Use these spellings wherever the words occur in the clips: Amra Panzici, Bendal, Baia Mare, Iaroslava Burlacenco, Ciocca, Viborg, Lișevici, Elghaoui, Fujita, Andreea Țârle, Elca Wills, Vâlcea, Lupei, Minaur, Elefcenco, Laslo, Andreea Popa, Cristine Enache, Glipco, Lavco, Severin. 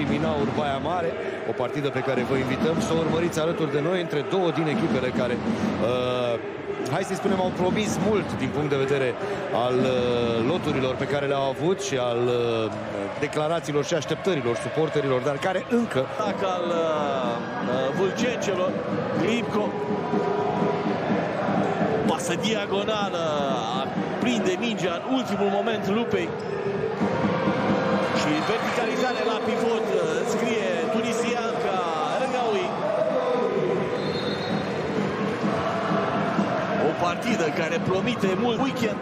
și Minaur Baia Mare, o partidă pe care vă invităm să o urmăriți alături de noi, între două din echipele care, hai să spunem, au promis mult din punct de vedere al loturilor pe care le-au avut și al declarațiilor și așteptărilor suporterilor, dar care încă... Atac al Burlacencelor, Glipco, pasă diagonală, prinde mingea în ultimul moment Lupei. Și verticalizare la pivot, scrie tunisianca Elghaoui. O partidă care promite mult weekend.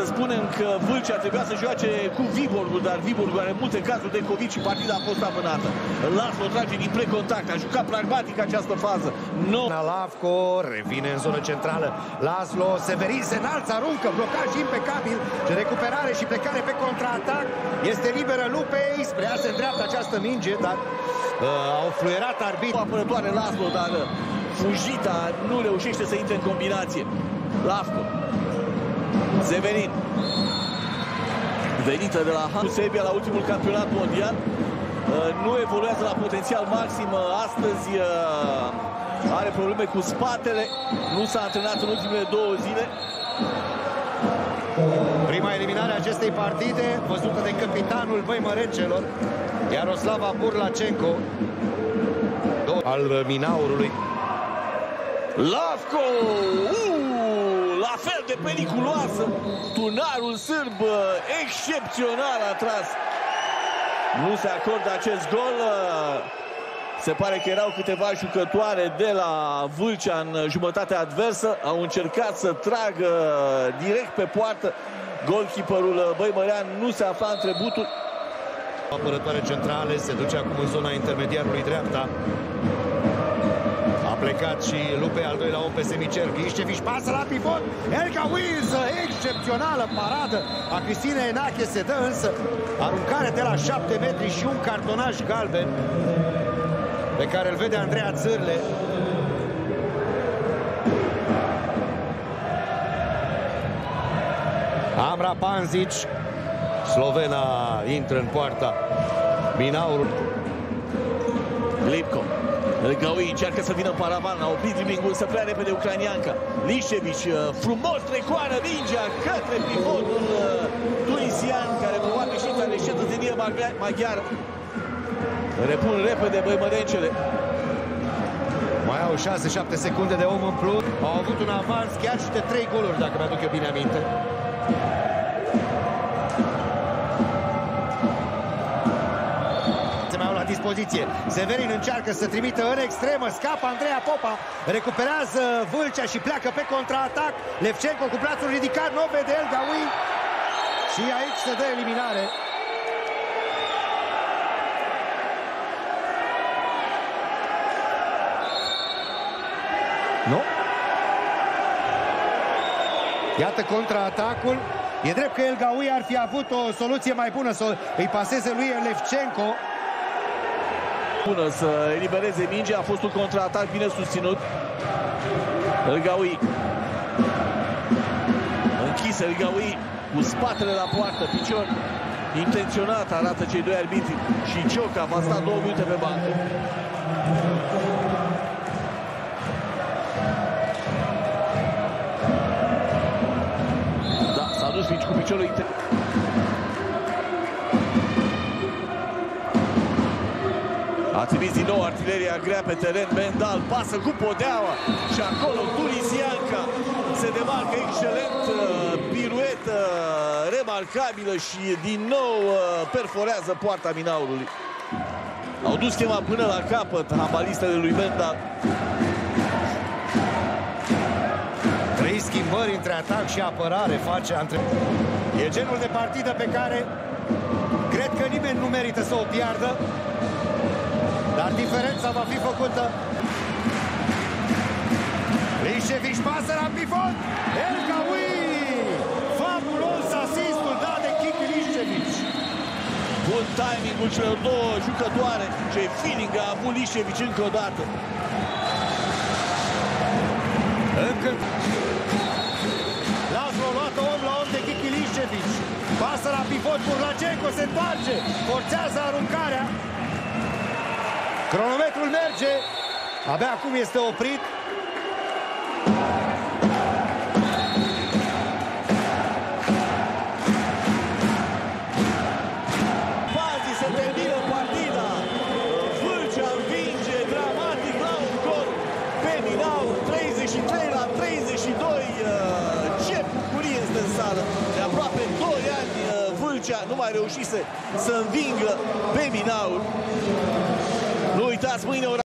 Să spunem că Vâlcea trebuia să joace cu Viborgul, dar Viborgul are multe cazuri de COVID și partida a fost amânată. Laslo trage din precontact, a jucat pragmatic această fază. Lavco revine în zonă centrală. Laslo, Severin se înalță, aruncă, blocaj impecabil, recuperare și plecare pe contraatac. Este liberă Lupei, spre a se îndreaptă această minge, dar au fluierat arbitru. Apărătoare Laslo, dar Fujita nu reușește să intre în combinație. Lavco. Severin, venită de la Serbia la ultimul campionat mondial, nu evoluează la potențial maxim. Astăzi are probleme cu spatele, nu s-a antrenat în ultimele două zile. Prima eliminare a acestei partide văzută de capitanul băimărencelor, Iaroslava Burlacenco, al Minaurului. Lavco! La fel de periculoasă, tunarul sârb excepțional a tras. Nu se acordă acest gol. Se pare că erau câteva jucătoare de la Vâlcea în jumătatea adversă. Au încercat să tragă direct pe poartă. Golkeeperul băimărean nu se afla între buturi. Apărătoare centrale, se duce acum în zona intermediarului dreapta. A plecat și Lupe, al doilea om pe semicerc. Lișevici pasă la pivot. Elca Wills, excepțională paradă a Cristine Enache, se dă însă aruncare de la 7 metri și un cartonaș galben pe care îl vede Andreea Țârle. Amra Panzici, slovena, intră în poarta Minaurul. Glipco. Elghaoui încearcă să vină în paravan, a oprit dribbling-ul, să prea repede ucranianca. Lișevici frumos trecoară mingea către pivotul tunisian, care probabil și care știe cetățenie maghiară. Repun repede băimărencele. Mai au 6-7 secunde de om în plus. Au avut un avans chiar și de 3 goluri, dacă mi-aduc eu bine aminte. Dispoziție. Severin încearcă să trimită în extremă, scapă Andreea Popa, recuperează Vâlcea și pleacă pe contraatac. Elefcenco cu brațul ridicat, nu vede Elghaoui și aici se dă eliminare. Nu? Iată contraatacul. E drept că Elghaoui ar fi avut o soluție mai bună, să îi paseze lui Elefcenco. Bună să elibereze mingea, a fost un contraatac bine susținut. Elghaoui. Închis Elghaoui cu spatele la poartă, picior. Intenționat arată cei doi arbitri și Ciocca va sta 2 minute pe bancă. Da, s-a dus cu piciorul intern. A trimis din nou artileria grea pe teren. Bendal pasă cu podeaua și acolo tunisianca se demarcă excelent, piruetă remarcabilă și din nou perforează poarta Minaurului. Au dus chema până la capăt handbalistele lui Bendal. Trei schimbări între atac și apărare face antrenorul. E genul de partidă pe care cred că nimeni nu merită să o piardă. Dar diferența va fi făcută. Lișevici pasă la pivot. Elghaoui! Fabulos asistul dat de Kik Lișevici. Bun timing-ul celor două jucătoare. Ce feeling a avut Lișevici încă o dată. Încă... Laslo luată om la om de Kik Lișevici. Pasă la pivot, Burlacenco se întoarce. Forțează aruncarea. Cronometrul merge. Abia acum este oprit. Nu mai reușise să învingă pe Minaur. Nu uitați, mâine ora